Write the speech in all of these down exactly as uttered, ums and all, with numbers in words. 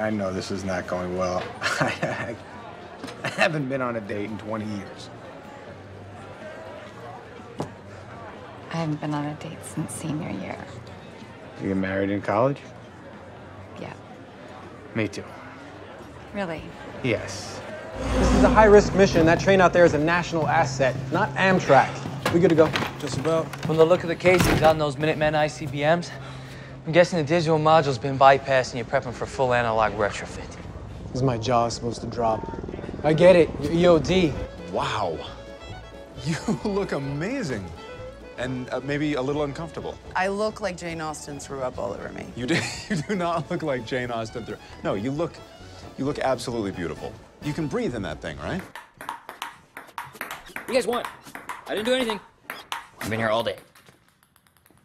I know this is not going well. I haven't been on a date in twenty years. I haven't been on a date since senior year. You get married in college? Yeah. Me too. Really? Yes. This is a high-risk mission. That train out there is a national asset, not Amtrak. We good to go? Just about. From the look of the casings on those Minuteman I C B Ms, I'm guessing the digital module's been bypassed and you're prepping for full analog retrofit. This is my jaw supposed to drop. I get it, you're E O D. Wow, you look amazing. And uh, maybe a little uncomfortable. I look like Jane Austen threw up all over me. You do, you do not look like Jane Austen threw up. No, you look, you look absolutely beautiful. You can breathe in that thing, right? What do you guys want? I didn't do anything. I've been here all day.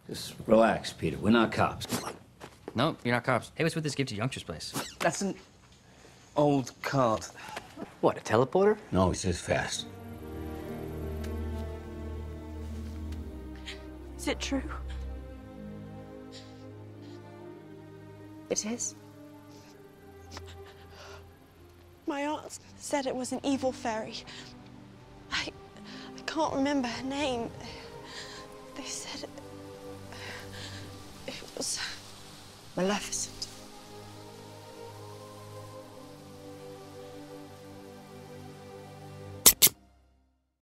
Just relax, Peter. We're not cops. No, you're not cops. Hey, what's with this gift to youngster's place? That's an old card. What, a teleporter? No, it's just fast. Is it true? It is. My aunt said it was an evil fairy. I, I can't remember her name. They said it... Maleficent.